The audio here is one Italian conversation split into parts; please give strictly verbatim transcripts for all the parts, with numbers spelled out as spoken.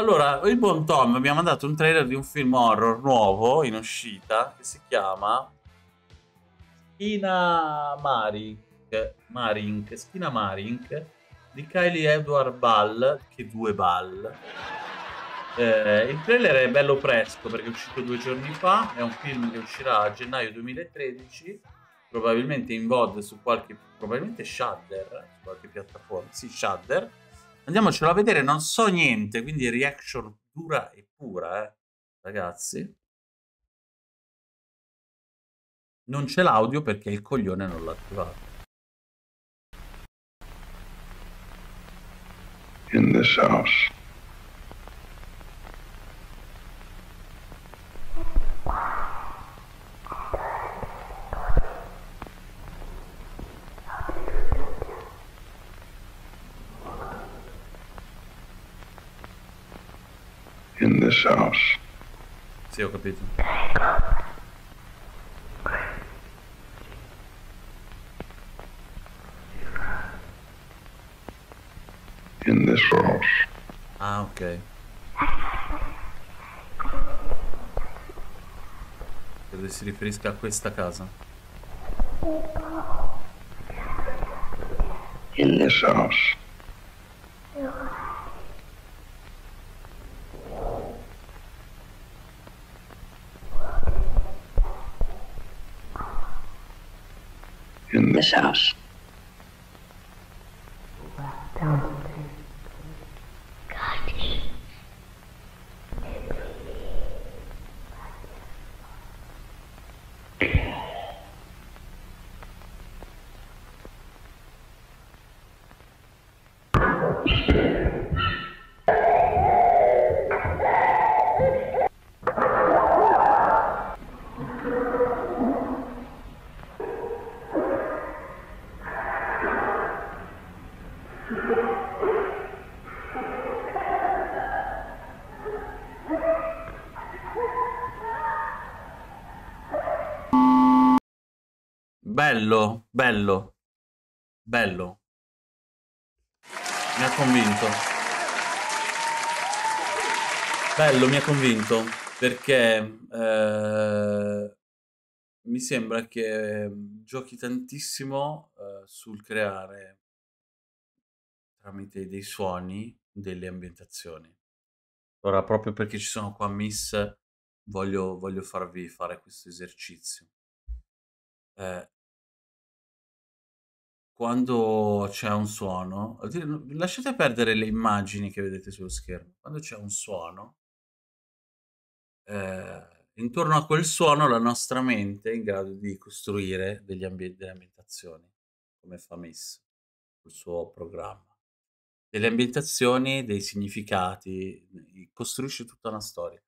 Allora, il buon Tom mi ha mandato un trailer di un film horror nuovo in uscita che si chiama Skinamarink, Marink, Skinamarink di Kylie Edward Ball, che due Ball. Eh, il trailer è bello fresco perché è uscito due giorni fa, è un film che uscirà a gennaio duemilatredici, probabilmente in V O D su qualche, probabilmente Shudder, su qualche piattaforma, sì, Shudder. Andiamocelo a vedere, non so niente, quindi reaction dura e pura, eh, ragazzi. Non c'è l'audio perché il coglione non l'ha attivato. In this house. In this house. Sì, ho capito. In this house. Ah, ok. Credo si riferisca a questa casa. In this house. In this house. Bello, bello, bello. Mi ha convinto. Bello, mi ha convinto, perché eh, mi sembra che giochi tantissimo eh, sul creare tramite dei suoni, delle ambientazioni. Ora, proprio perché ci sono qua Miss, voglio, voglio farvi fare questo esercizio. Eh, Quando c'è un suono, lasciate perdere le immagini che vedete sullo schermo. Quando c'è un suono, eh, intorno a quel suono la nostra mente è in grado di costruire degli ambi delle ambientazioni, come fa Miss col suo programma. Delle ambientazioni, dei significati, costruisce tutta una storia.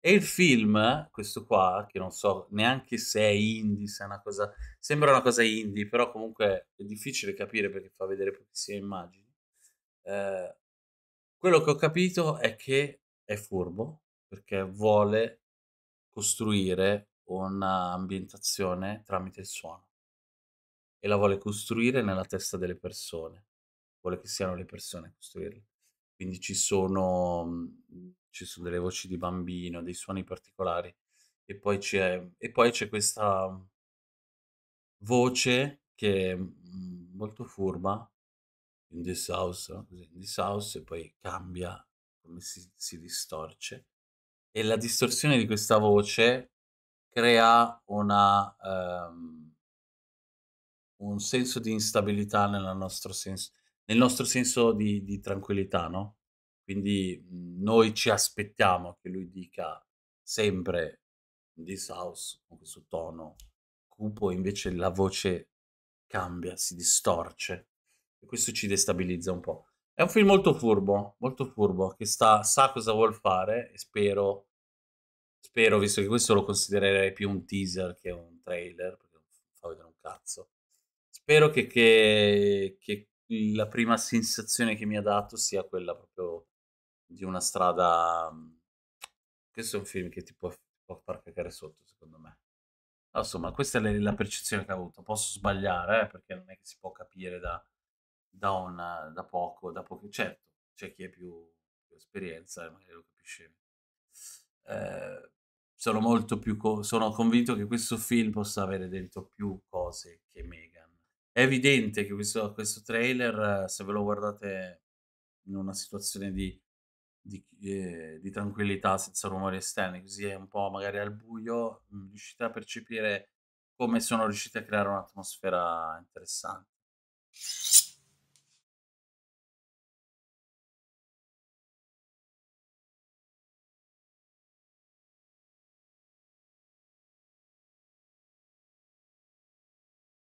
E il film, questo qua, che non so neanche se è indie, se è una cosa, sembra una cosa indie, però comunque è difficile capire perché fa vedere pochissime immagini. Eh, quello che ho capito è che è furbo, perché vuole costruire un'ambientazione tramite il suono. E la vuole costruire nella testa delle persone. Vuole che siano le persone a costruirla. Quindi ci sono... ci sono delle voci di bambino, dei suoni particolari, e poi c'è questa voce che è molto furba, in this house, in this house, e poi cambia, come si, si distorce, e la distorsione di questa voce crea una, um, un senso di instabilità nel nostro senso, nel nostro senso di, di tranquillità, no? Quindi noi ci aspettiamo che lui dica sempre this house con questo tono cupo, invece la voce cambia, si distorce. E questo ci destabilizza un po'. È un film molto furbo, molto furbo, che sta, sa cosa vuol fare, e spero, spero, visto che questo lo considererei più un teaser che un trailer, perché non fa vedere un cazzo, spero che, che, che la prima sensazione che mi ha dato sia quella proprio di una strada. Questo è un film che ti può, può far cacare sotto, secondo me. Insomma, questa è la percezione che ho avuto. Posso sbagliare, eh, perché non è che si può capire da, da, una, da poco, da poco. Certo, c'è chi è più, più l'esperienza e magari lo capiscevi. Eh, sono molto più co sono convinto che questo film possa avere dentro più cose che Meghan. È evidente che questo, questo trailer, se ve lo guardate in una situazione di, di, eh, di tranquillità, senza rumori esterni, così è un po' magari al buio, riuscite a percepire come sono riusciti a creare un'atmosfera interessante.